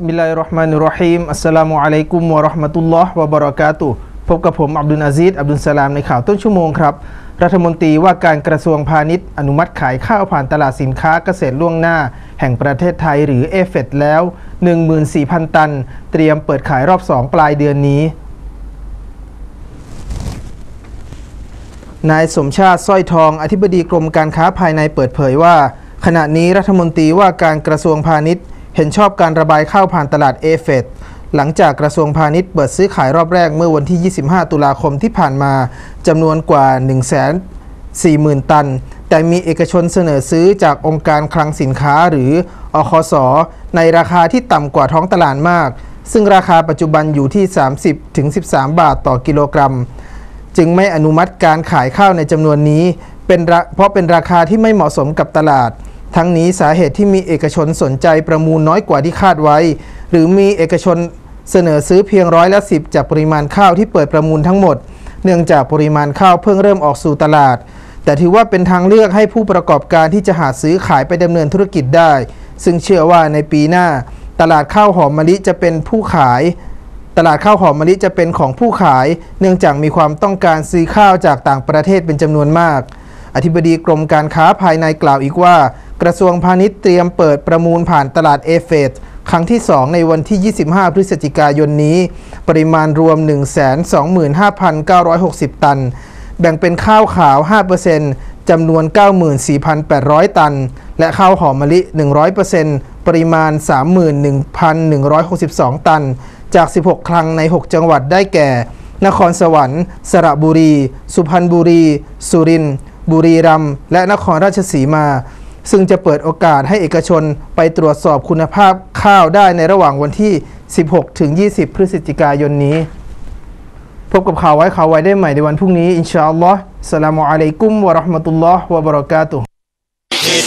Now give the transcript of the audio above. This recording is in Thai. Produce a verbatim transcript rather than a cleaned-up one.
บิสมิลลาฮิรเราะห์มานิรเราะฮีมอัสสลามุอะลัยกุมวะเราะห์มะตุลลอฮ์วะบะเราะกาตุฮ์พบกับผมอับดุลอาซีซอับดุลสลามในข่าวต้นชั่วโมงครับรัฐมนตรีว่าการกระทรวงพาณิชย์อนุมัติขายข้าวผ่านตลาดสินค้าเกษตรล่วงหน้าแห่งประเทศไทยหรือเอเฟดแล้ว หนึ่งหมื่นสี่พัน ตันเตรียมเปิดขายรอบสองปลายเดือนนี้นายสมชาติสร้อยทองอธิบดีกรมการค้าภายในเปิดเผยว่าขณะนี้รัฐมนตรีว่าการกระทรวงพาณิชย์เห็นชอบการระบายข้าวผ่านตลาดเอเฟดหลังจากกระทรวงพาณิชย์เปิดซื้อขายรอบแรกเมื่อวันที่ ยี่สิบห้า ตุลาคมที่ผ่านมาจำนวนกว่า หนึ่งแสนสี่หมื่น ตันแต่มีเอกชนเสนอซื้อจากองค์การคลังสินค้าหรืออคสในราคาที่ต่ำกว่าท้องตลาดมากซึ่งราคาปัจจุบันอยู่ที่ สามสิบถึงสิบสาม บาทต่อกิโลกรัมจึงไม่อนุมัติการขายข้าวในจำนวนนี้เป็นเพราะเป็นราคาที่ไม่เหมาะสมกับตลาดทั้งนี้สาเหตุที่มีเอกชนสนใจประมูลน้อยกว่าที่คาดไว้หรือมีเอกชนเสนอซื้อเพียงร้อยละสิบจากปริมาณข้าวที่เปิดประมูลทั้งหมดเนื่องจากปริมาณข้าวเพิ่งเริ่มออกสู่ตลาดแต่ถือว่าเป็นทางเลือกให้ผู้ประกอบการที่จะหาซื้อขายไปดำเนินธุรกิจได้ซึ่งเชื่อว่าในปีหน้าตลาดข้าวหอมมะลิจะเป็นผู้ขายตลาดข้าวหอมมะลิจะเป็นของผู้ขายเนื่องจากมีความต้องการซื้อข้าวจากต่างประเทศเป็นจำนวนมากอธิบดีกรมการค้าภายในกล่าวอีกว่ากระทรวงพาณิชย์เตรียมเปิดประมูลผ่านตลาดเอเฟดครั้งที่สองในวันที่ ยี่สิบห้า พฤศจิกายนนี้ปริมาณรวม หนึ่งแสนสองหมื่นห้าพันเก้าร้อยหกสิบ ตันแบ่งเป็นข้าวขาว ห้าเปอร์เซ็นต์ จำนวน เก้าหมื่นสี่พันแปดร้อย ตันและข้าวหอมมะลิ หนึ่งร้อยเปอร์เซ็นต์ ปริมาณ สามหมื่นหนึ่งพันหนึ่งร้อยหกสิบสอง ตันจาก สิบหก คลังใน หก จังหวัดได้แก่นครสวรรค์สระบุรีสุพรรณบุรีสุรินทร์บุรีรัมย์และนครราชสีมาซึ่งจะเปิดโอกาสให้เอกชนไปตรวจสอบคุณภาพข้าวได้ในระหว่างวันที่ สิบหกถึงยี่สิบ พฤศจิกายนนี้พบกับข่าวไว้ข่าวไว้ได้ใหม่ในวันพรุ่งนี้อินชาอัลลอฮ์ อัสสลามุอะลัยกุม วะเราะห์มะตุลลอฮ์ วะบะเราะกาตุฮ์